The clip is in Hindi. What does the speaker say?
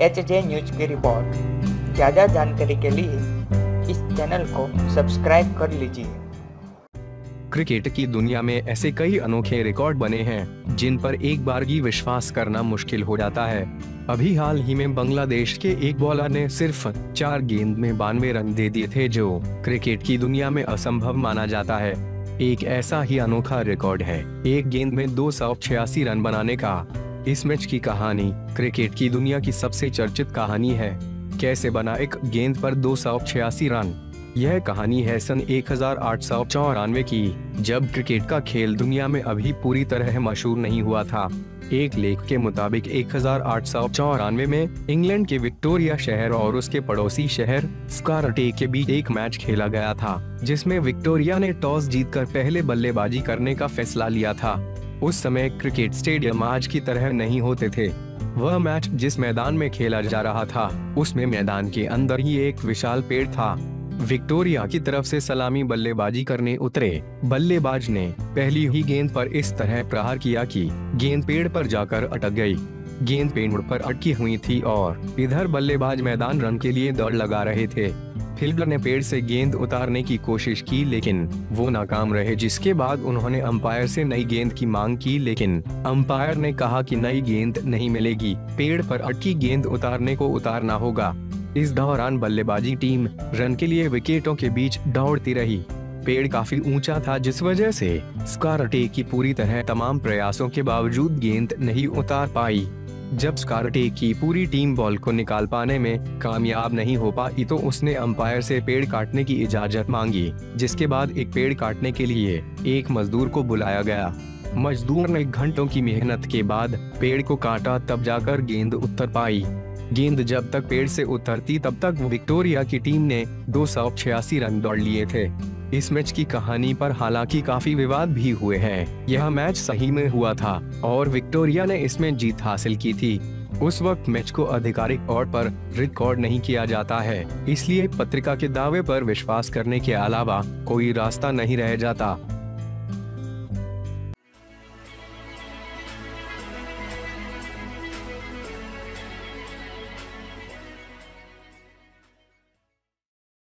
HJ न्यूज की रिपोर्ट। ज़्यादा जानकारी के लिए इस चैनल को सब्सक्राइब कर लीजिए। क्रिकेट की दुनिया में ऐसे कई अनोखे रिकॉर्ड बने हैं जिन पर एक बारगी विश्वास करना मुश्किल हो जाता है। अभी हाल ही में बांग्लादेश के एक बॉलर ने सिर्फ 4 गेंद में 92 रन दे दिए थे, जो क्रिकेट की दुनिया में असंभव माना जाता है। एक ऐसा ही अनोखा रिकॉर्ड है एक गेंद में 286 रन बनाने का। इस मैच की कहानी क्रिकेट की दुनिया की सबसे चर्चित कहानी है, कैसे बना एक गेंद पर 286 रन। यह कहानी है सन 1894 की, जब क्रिकेट का खेल दुनिया में अभी पूरी तरह मशहूर नहीं हुआ था। एक लेख के मुताबिक 1894 में इंग्लैंड के विक्टोरिया शहर और उसके पड़ोसी शहर स्कारटेक के बीच एक मैच खेला गया था, जिसमें विक्टोरिया ने टॉस जीतकर पहले बल्लेबाजी करने का फैसला लिया था। उस समय क्रिकेट स्टेडियम आज की तरह नहीं होते थे। वह मैच जिस मैदान में खेला जा रहा था, उसमें मैदान के अंदर ही एक विशाल पेड़ था। विक्टोरिया की तरफ से सलामी बल्लेबाजी करने उतरे बल्लेबाज ने पहली ही गेंद पर इस तरह प्रहार किया कि गेंद पेड़ पर जाकर अटक गई। गेंद पेड़ पर अटकी हुई थी और इधर बल्लेबाज मैदान रन के लिए दौड़ लगा रहे थे। फील्डर ने पेड़ से गेंद उतारने की कोशिश की, लेकिन वो नाकाम रहे, जिसके बाद उन्होंने अंपायर से नई गेंद की मांग की, लेकिन अंपायर ने कहा कि नई गेंद नहीं मिलेगी, पेड़ पर अटकी गेंद उतारने को उतारना होगा। इस दौरान बल्लेबाजी टीम रन के लिए विकेटों के बीच दौड़ती रही। पेड़ काफी ऊंचा था, जिस वजह से स्कारटेक की पूरी तरह तमाम प्रयासों के बावजूद गेंद नहीं उतार पाई। जब स्कारटेक की पूरी टीम बॉल को निकाल पाने में कामयाब नहीं हो पाई, तो उसने अंपायर से पेड़ काटने की इजाजत मांगी, जिसके बाद एक पेड़ काटने के लिए एक मजदूर को बुलाया गया। मजदूर ने घंटों की मेहनत के बाद पेड़ को काटा, तब जाकर गेंद उतर पाई। गेंद जब तक पेड़ से उतरती, तब तक विक्टोरिया की टीम ने 286 रन दौड़ लिए थे। इस मैच की कहानी पर हालांकि काफी विवाद भी हुए हैं। यह मैच सही में हुआ था और विक्टोरिया ने इसमें जीत हासिल की थी। उस वक्त मैच को आधिकारिक तौर पर रिकॉर्ड नहीं किया जाता है, इसलिए पत्रिका के दावे पर विश्वास करने के अलावा कोई रास्ता नहीं रह जाता।